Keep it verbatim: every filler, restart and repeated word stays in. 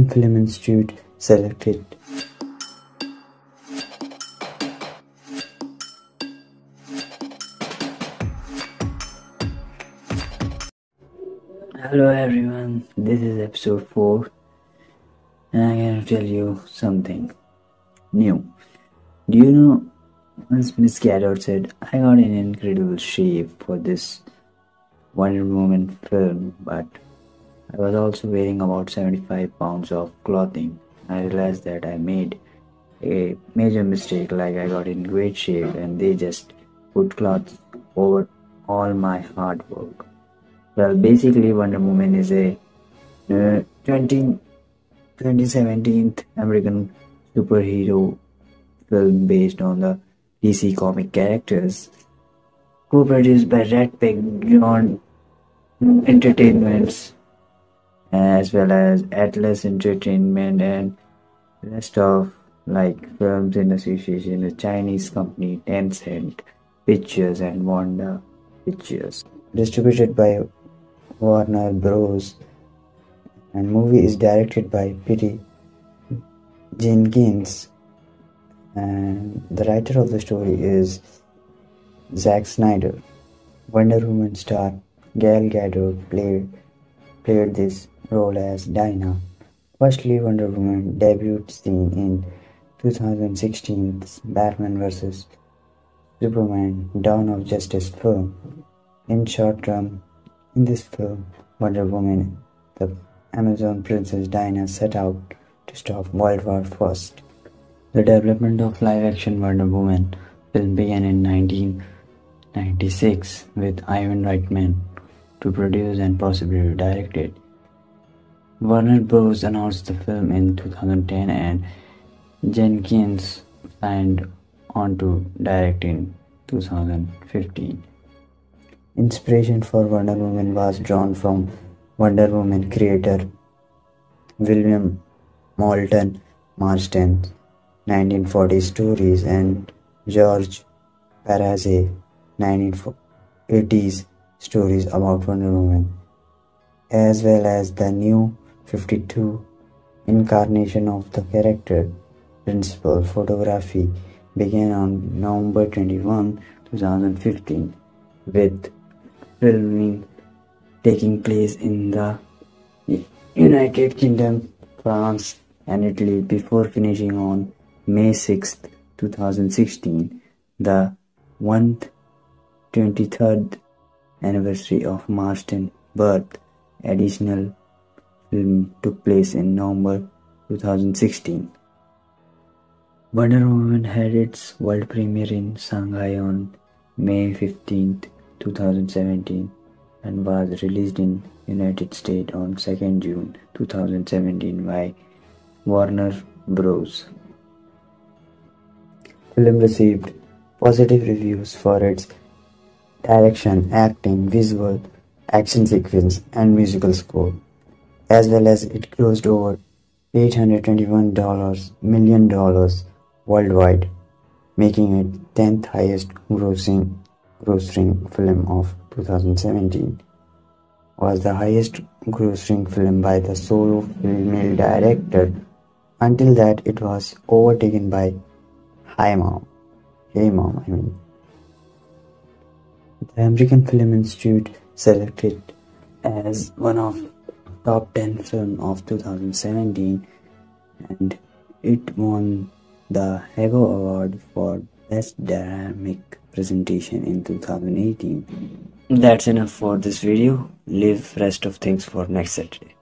and Film Institute selected. Hello everyone, this is episode four and I'm going to tell you something new. Do you know, once Miss Gadot said, I got an incredible shape for this Wonder Woman film, but I was also wearing about seventy-five pounds of clothing. I realized that I made a major mistake, like I got in great shape and they just put cloths over all my hard work. Well, basically Wonder Woman is a uh, twenty, twenty seventeenth American superhero film based on the D C comic characters, co-produced by RatPac-Dune Entertainment as well as Atlas Entertainment and rest of like films in association with Chinese company Tencent Pictures and Wanda Pictures. Distributed by Warner Bros. And movie is directed by Patty Jenkins. And the writer of the story is Zack Snyder. Wonder Woman star Gal Gadot played, played this role as Diana. Firstly, Wonder Woman debuted scene in twenty sixteen's Batman v Superman: Dawn of Justice film. In short term, in this film, Wonder Woman, the Amazon Princess Diana, set out to stop World War One. The development of live-action Wonder Woman film began in nineteen ninety-six with Ivan Reitman to produce and possibly direct it. Warner Bros. Announced the film in two thousand ten and Jenkins signed on to direct in two thousand fifteen. Inspiration for Wonder Woman was drawn from Wonder Woman creator William Moulton Marston's nineteen forties stories and George Pérez' nineteen eighties stories about Wonder Woman, as well as the New fifty-two incarnation of the character. Principal photography began on November twenty-first, two thousand fifteen, with filming taking place in the United Kingdom, France and Italy before finishing on May sixth, two thousand sixteen, the one hundred twenty-third anniversary of Marston's birth. Additional film took place in November two thousand sixteen. Wonder Woman had its world premiere in Shanghai on May fifteenth, two thousand seventeen and was released in United States on second June, two thousand seventeen by Warner Bros. Film received positive reviews for its direction, acting, visual, action sequence and musical score, as well as it grossed over eight hundred twenty-one million dollars worldwide, making it tenth highest grossing grossing film of two thousand seventeen. Was the highest grossing film by the solo female director. Until that, it was overtaken by Hi Mom. Hey Mom, I mean. The American Film Institute selected as one of top ten film of two thousand seventeen, and it won the Hugo Award for Best Dynamic Presentation in two thousand eighteen. That's enough for this video. Leave rest of things for next Saturday.